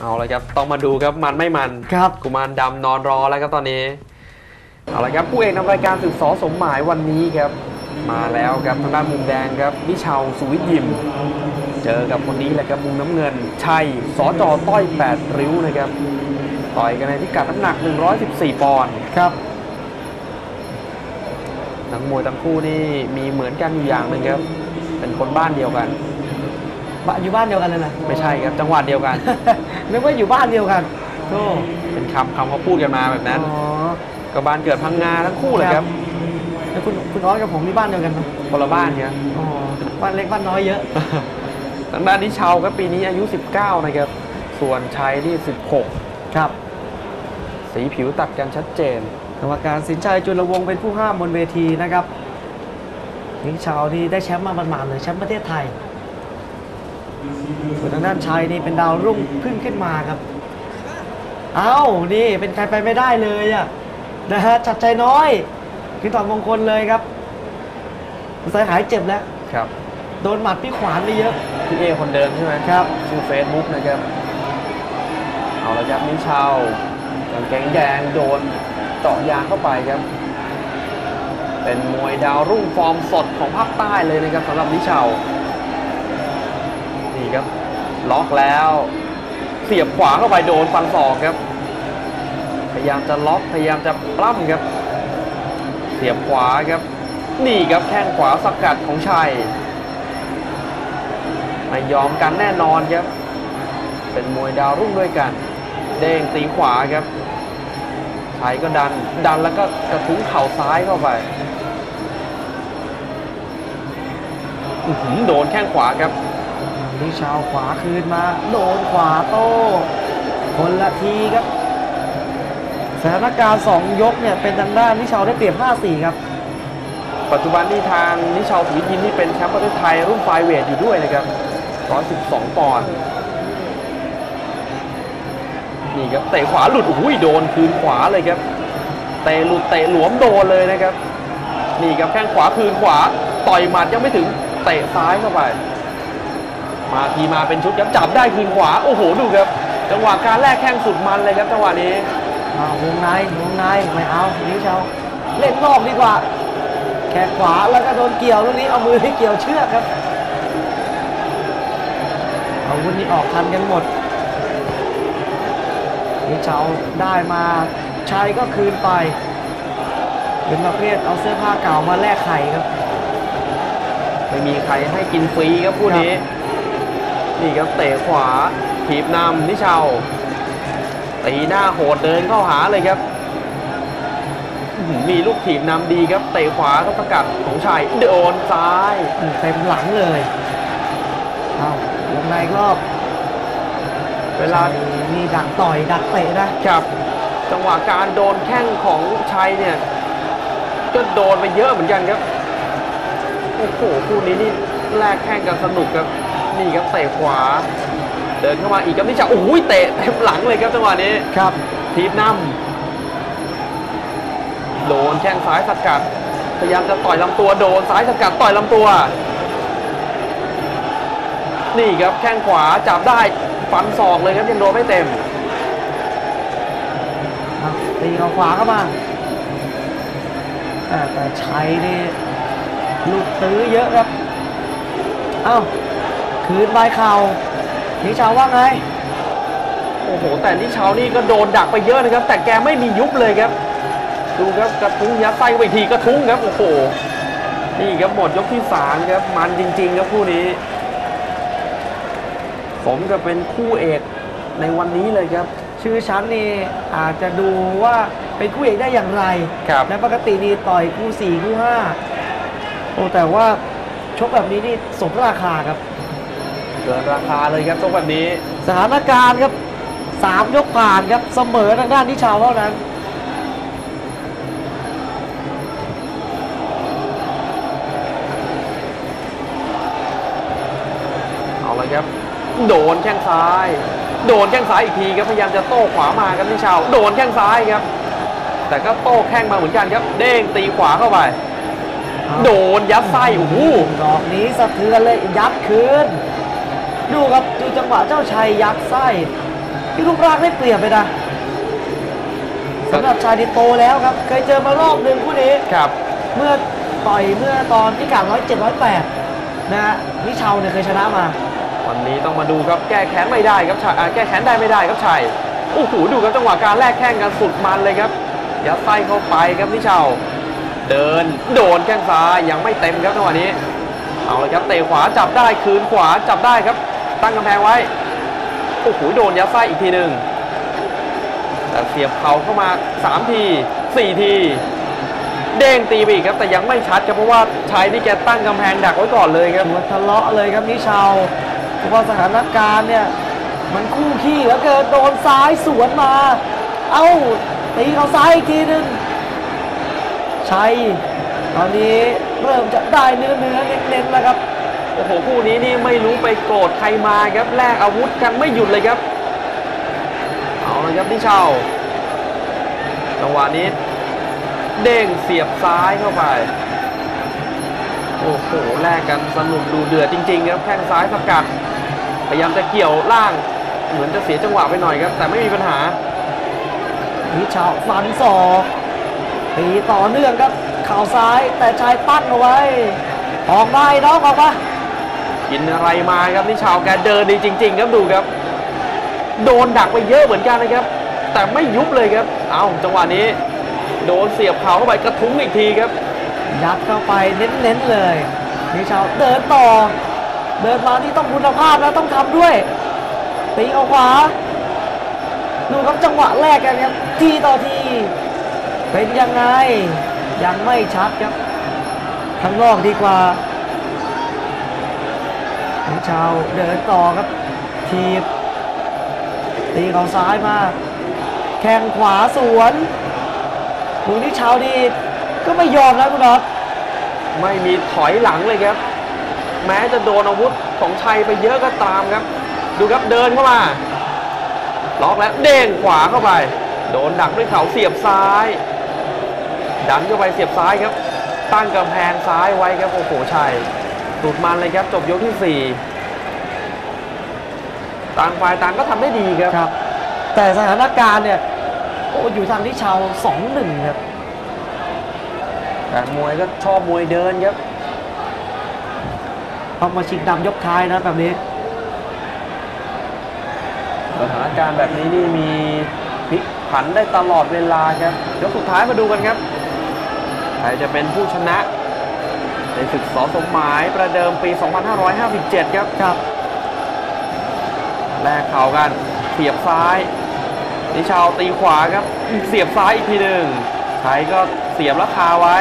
เอาละครับต้องมาดูครับมันไม่มันครับกุมารดำนอนรอแล้วครับตอนนี้เอาละครับผู้เอกนำรายการสืบสอสมหมายวันนี้ครับมาแล้วครับทางด้านมุมแดงครับนิชาวสุวิทย์ยิมเจอกับคนนี้แหละครับมุมน้ำเงินชัยสจ.ต้อย8ริ้วนะครับต่อยกันในพิกัดน้ำหนัก114ปอนด์ครับนักมวยทั้งคู่นี่มีเหมือนกันอยู่อย่างหนึ่งครับเป็นคนบ้านเดียวกันอยู่บ้านเดียวกันเลยนะไม่ใช่ครับจังหวัดเดียวกันไม่ว่าอยู่บ้านเดียวกันโอ้เป็นคำเขาพูดกันมาแบบนั้นก็บ้านเกิดพังงาทั้งคู่เลยครับแล้วคุณออสกับผมที่บ้านเดียวกันไหมคนละบ้านครับอ๋อบ้านเล็กบ้านน้อยเยอะทางด้านนิชาวก็ปีนี้อายุ19นะครับส่วนชัยนี่16ครับสีผิวตัดกันชัดเจนกรรมการสินชัยจุลวงศ์เป็นผู้ห้ามบนเวทีนะครับนิชาวนี่ได้แชมป์มาบรรมาเลยแชมป์ประเทศไทยส่วนทางด้านชัยนี่เป็นดาวรุ่งขึ้นมาครับเอ้านี่เป็นใครไปไม่ได้เลยอ่ะนะฮะชัดชัยน้อยคือถอดมงคลเลยครับสายหายเจ็บแล้วครับโดนหมัดพี่ขวานไปเยอะพี่เอคนเดิมใช่ไหมครับชื่อเฟซบุ๊กนะครับเอาละครับนิชาวแกงแดงโดนต่อยางเข้าไปครับเป็นมวยดาวรุ่งฟอร์มสดของภาคใต้เลยนะครับสำหรับนิชาวนี่ครับล็อกแล้วเสียบขวาเข้าไปโดนฟันศอกครับพยายามจะล็อกพยายามจะปล้ำครับเสียบขวาครับนี่ครับแข้งขวาสกัดของชัยไม่ยอมกันแน่นอนครับเป็นมวยดาวรุ่งด้วยกันเด้งตีขวาครับชัยก็ดันแล้วก็กระทุ้งเข่าซ้ายเข้าไปโดนแข้งขวาครับนิชาวขวาคืนมาโดนขวาโต้คนละทีครับสถานการณ์2ยกเนี่ยเป็นทางด้านนิชาวได้เปรียบ 5-4 ครับปัจจุบันนี่ทางนิชาวสุวิทย์ยิมที่เป็นแชมป์ประเทศไทยรุ่นไฟเวทอยู่ด้วยนะครับ112ปอนด์นี่ครับเตะขวาหลุดอุ้ยโดนคืนขวาเลยครับเตะหลุดเตะหลวมโดนเลยนะครับนี่ครับแข้งขวาคืนขวาต่อยหมัดยังไม่ถึงเตะซ้ายเข้าไปมาทีมาเป็นชุดจับได้คืนขวาโอ้โหดูครับจังหวะการแลกแข้งสุดมันเลยครับจังหวะนี้วงในไม่เอานิ้วเชาเล่นนอกดีกว่าแขนขวาแล้วก็โดนเกี่ยวลูกนี้เอามือให้เกี่ยวเชือกครับเอาวุ้นนี้ออกทันกันหมดนิ้วเชาได้มาชัยก็คืนไปเป็นประเภทเอาเสื้อผ้าเก่ามาแลกไข่ครับไม่มีใครให้กินฟรีครับผู้นี้นี่ครับเตะขวาถีบนำนิชาวตีหน้าโหดเดินเข้าหาเลยครับมีลูกถีบนำดีครับเตะขวาต้องสกัดของชัยโดนซ้ายเต็มหลังเลยเอาวงในก็เวลามีดักต่อยดักเตะนะครับจังหวะการโดนแข้งของชัยเนี่ยก็โดนไปเยอะเหมือนกันครับโอ้โหคู่นี้นี่แลกแข้งกันสนุกครับนี่ครับเตะขวาเดินเข้ามาอีกครับนิชาวโอ้ยเตะเต็มหลังเลยครับจังหวะนี้ครับทีบนำโดนแข้งซ้ายสกัดพยายามจะต่อยลำตัวโดนซ้ายสกัดต่อยลำตัวนี่ครับแข้งขวาจับได้ฟันศอกเลยครับยังโดนไม่เต็มตีเขาขวาเข้ามาแต่ใช้นี่ลูกตื้อเยอะครับเอ้าคืนใบเข่านิชาวว่าไงโอ้โหแต่นิชาวนี่ก็โดนดักไปเยอะนะครับแต่แกไม่มียุบเลยครับดูครับกระทุ้งยัดไส้ไปทีกระทุ้งครับโอ้โหนี่ครับหมดยกที่3ครับมันจริงๆครับคู่นี้ผมจะเป็นคู่เอกในวันนี้เลยครับชื่อชั้นนี่อาจจะดูว่าเป็นคู่เอกได้อย่างไรและปกตินี่ต่อยคู่4คู่5โอ้แต่ว่าชกแบบนี้นี่สมราคาครับเกินราคาเลยครับตรงแบบนี้สถานการณ์ครับ3ยกผ่านครับเสมอทางด้านนิชาวเท่านั้นเอาเลยครับโดนแข้งซ้ายโดนแข้งซ้ายอีกทีครับพยายามจะโต้ขวามาครับนิชาวโดนแข้งซ้ายครับแต่ก็โต้แข้งมาเหมือนกันครับเด้งตีขวาเข้าไปโดนยัดไส้โอ้โหดอกนี้สะเทือนเลยยัดคืนดูครับดูจังหวะเจ้าชัยยัดไส้ ที่รูปร่างได้เปรียบไปนะสำหรับชายที่โตแล้วครับเคยเจอมารอบหนึ่งคู่นี้ครับเมื่อต่อยเมื่อตอนพิกัด107-108นะฮะนิชาวเนี่ยเคยชนะมาวันนี้ต้องมาดูครับแก้แค้นไม่ได้ครับชัยแก้แค้นได้ไม่ได้ครับชัยโอ้โหดูครับจังหวะการแลกแข้งกันสุดมันเลยครับยัดไส้เข้าไปครับนิชาวเดินโดนแข้งซ้ายยังไม่เต็มครับจังหวะนี้เอาเลยครับเตะขวาจับได้คืนขวาจับได้ครับตั้งกำแพงไว้โอ้โหโดนยัดไส้อีกทีหนึ่งแต่เสียบเข่าเข้ามา3 ที 4 ทีเด้งตีไปอีกครับแต่ยังไม่ชัดครับเพราะว่าชายนี่แกตั้งกำแพงดักไว้ก่อนเลยครับทะเลาะเลยครับนิชาวพอสถานการณ์เนี่ยมันคู่ขี้แล้วเกิดโดนซ้ายสวนมาเอ้าตีเขาซ้ายอีกทีนึงชัยตอนนี้เริ่มจะได้เนื้อเน้นๆแล้วครับโอ้โหคู่นี้นี่ไม่รู้ไปโกรธใครมาครับแลกอาวุธกันไม่หยุดเลยครับเอาเลยครับนิชาวจังหวะนี้เด้งเสียบซ้ายเข้าไปโอ้โหแลกกันสนุกดูเดือดจริงๆครับแข้งซ้ายสกัดพยายามจะเกี่ยวล่างเหมือนจะเสียจังหวะไปหน่อยครับแต่ไม่มีปัญหานิชาวฟันศอกตีต่อเนื่องครับเข่าซ้ายแต่ชายปั้นเอาไว้ออกได้น้องออกมากินอะไรมาครับนิชาวแกเดินดีจริงๆครับดูครับโดนดักไปเยอะเหมือนกันนะครับแต่ไม่ยุบเลยครับเอาจังหวะนี้โดนเสียบเข่าเข้าไปกระทุ้งอีกทีครับยัดเข้าไปเน้นๆเลยนิชาวเดินต่อเดินมาที่ต้องคุณภาพแล้วต้องทำด้วยตีเอาขวาดูครับจังหวะแรกกันครับทีต่อทีเป็นยังไงยังไม่ชัดครับข้างนอกดีกว่านิชาวเดินต่อครับทีตีเขาซ้ายมาแข้งขวาสวนดูนิชาวดีก็ไม่ยอมนะคุณน็อตไม่มีถอยหลังเลยครับแม้จะโดนอาวุธของชัยไปเยอะก็ตามครับดูครับเดินเข้ามาล็อกแล้วเด้งขวาเข้าไปโดนดักด้วยเข่าเสียบซ้ายดันเข้าไปเสียบซ้ายครับตั้งกำแพงซ้ายไว้ครับโอ้โหชัยสุดมันเลยครับจบยกที่4ต่างฝ่ายต่างก็ทำได้ดีครับแต่สถานการณ์เนี่ยโอ้อยู่ทางนิชาว 2-1 ครับแต่มวยก็ชอบมวยเดินครับต้องมาชิงดำยกท้ายนะแบบนี้สถานการณ์แบบนี้นี่มีพลิกผันได้ตลอดเวลาครับยกสุดท้ายมาดูกันครับใครจะเป็นผู้ชนะในศึกส.สมหมายประเดิมปี 2557 ครับครับแลกเข่ากันเสียบซ้ายนิชาวตีขวาครับเสียบซ้ายอีกทีหนึ่งใช้ก็เสียบแล้วคาไว้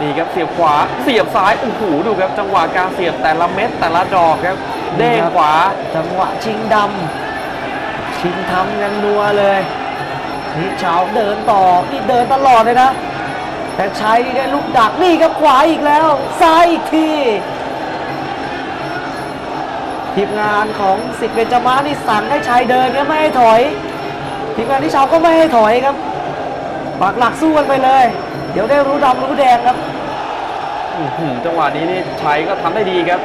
นี่ครับเสียบขวาเสียบซ้ายโอ้โหดูครับจังหวะการเสียบแต่ละเม็ดแต่ละดอกครับเด้งขวาจังหวะชิงดำชิงทำกันนัวเลยนิชาวเดินต่อนี่เดินตลอดเลยนะแต่ใช้ได้ลูกดักนี่ครับขวาอีกแล้วซ้ายอีกทีทีมงานของศิษย์เบญจมาศนี่สั่งให้ใช้เดินก็ไม่ให้ถอยทีมงานนิชาวก็ไม่ให้ถอยครับปักหลักสู้กันไปเลยเดี๋ยวได้รู้ดำรู้แดงครับจังหวะนี้นี่ชัยก็ทำได้ดีครับ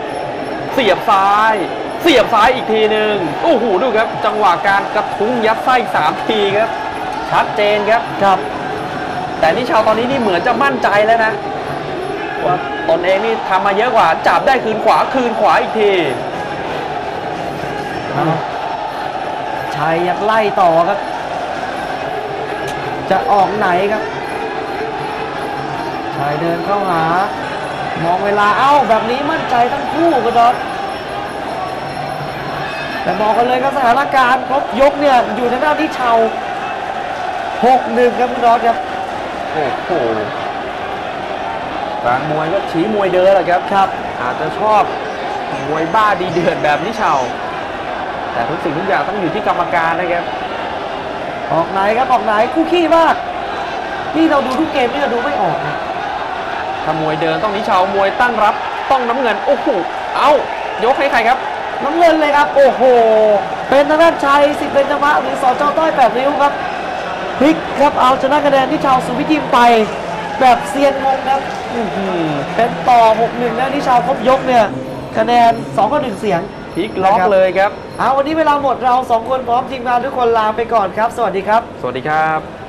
เสียบซ้ายเสียบซ้ายอีกทีหนึ่งโอ้โหดูครับจังหวะการกระทุ้งยัดไส้3 ทีครับชัดเจนครับครับแต่นิชาวตอนนี้นี่เหมือนจะมั่นใจแล้วนะว่าตนเองนี่ทำมาเยอะกว่าจับได้คืนขวาอีกทีชัยยังไล่ต่อครับจะออกไหนครับชายเดินเข้าหามองเวลาเอ้าแบบนี้มั่นใจทั้งคู่กันดอทแต่บอกกันเลยครับสถานการณ์ครบยกเนี่ยอยู่ในหน้าที่ชาว 6-1 ครับคุณดอทครับโอ้โหทางมวยก็ชี้มวยเดินแหละครับอาจจะชอบมวยบ้าดีเดือดแบบนี้ชาวแต่ทุกสิ่งทุกอย่างต้องอยู่ที่กรรมการนะครับออกไหนครับออกไหนคู่ขี้มากนี่เราดูทุกเกมนี่เราดูไม่ออกนะถ้ามวยเดินต้องนิชาวมวยตั้งรับต้องน้ำเงินโอ้โหเอายกให้ใครครับน้ำเงินเลยครับโอ้โหเป็นทางด้านชัยศิษย์เบญจมาศหรือสจ.ต้อย8 ริ้วครับพลิกครับเอาชนะคะแนนนิชาวสุวิจิมไปแบบเซียนงงครับเป็นต่อ 6-1 แล้วนิชาวครบยกเนี่ยคะแนน2-1 เสียง พลิกล็อกเลยครับเอาวันนี้เวลาหมดเรา2 คนพร้อมทีมงานทุกคนลาไปก่อนครับสวัสดีครับสวัสดีครับ